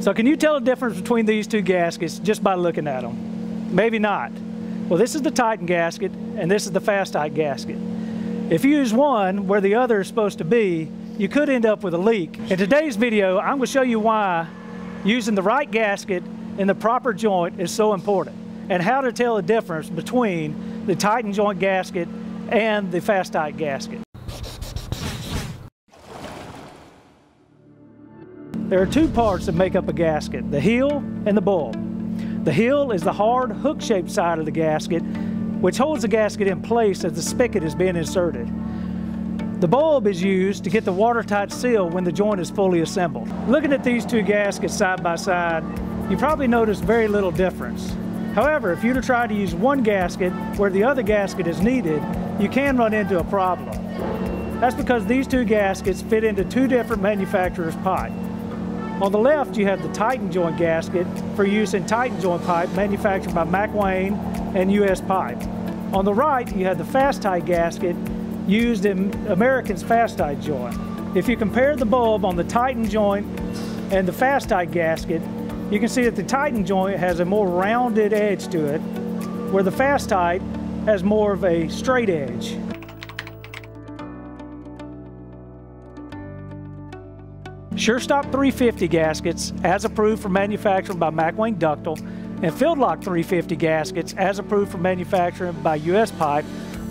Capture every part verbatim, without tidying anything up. So can you tell the difference between these two gaskets just by looking at them? Maybe not. Well, this is the Tyton gasket and this is the Fastite gasket. If you use one where the other is supposed to be, you could end up with a leak. In today's video, I'm going to show you why using the right gasket in the proper joint is so important and how to tell the difference between the Tyton joint gasket and the Fastite gasket. There are two parts that make up a gasket, the heel and the bulb. The heel is the hard, hook-shaped side of the gasket, which holds the gasket in place as the spigot is being inserted. The bulb is used to get the watertight seal when the joint is fully assembled. Looking at these two gaskets side by side, you probably notice very little difference. However, if you were to try to use one gasket where the other gasket is needed, you can run into a problem. That's because these two gaskets fit into two different manufacturers' pipe. On the left, you have the Tyton joint gasket for use in Tyton joint pipe manufactured by McWane and U S Pipe. On the right, you have the Fastite gasket used in American's Fastite joint. If you compare the bulb on the Tyton joint and the Fastite gasket, you can see that the Tyton joint has a more rounded edge to it, where the Fastite has more of a straight edge. SureStop three fifty gaskets, as approved for manufacturing by McWane Ductile, and FieldLock three fifty gaskets, as approved for manufacturing by U S Pipe,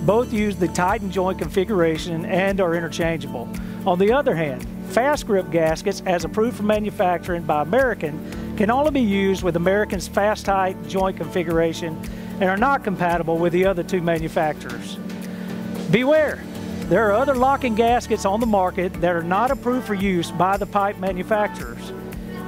both use the Tyton joint configuration and are interchangeable. On the other hand, Fast Grip gaskets, as approved for manufacturing by American, can only be used with American's Fastite joint configuration and are not compatible with the other two manufacturers. Beware! There are other locking gaskets on the market that are not approved for use by the pipe manufacturers.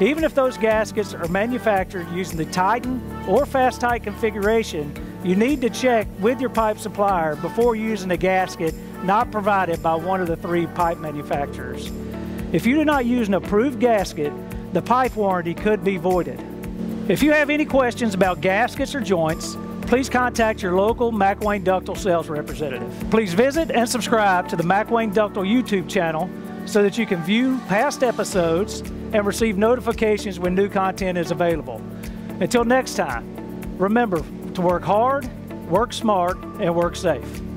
Even if those gaskets are manufactured using the Tyton or Fastite configuration, you need to check with your pipe supplier before using a gasket not provided by one of the three pipe manufacturers. If you do not use an approved gasket, the pipe warranty could be voided. If you have any questions about gaskets or joints, please contact your local McWane Ductile sales representative. Please visit and subscribe to the McWane Ductile YouTube channel so that you can view past episodes and receive notifications when new content is available. Until next time, remember to work hard, work smart, and work safe.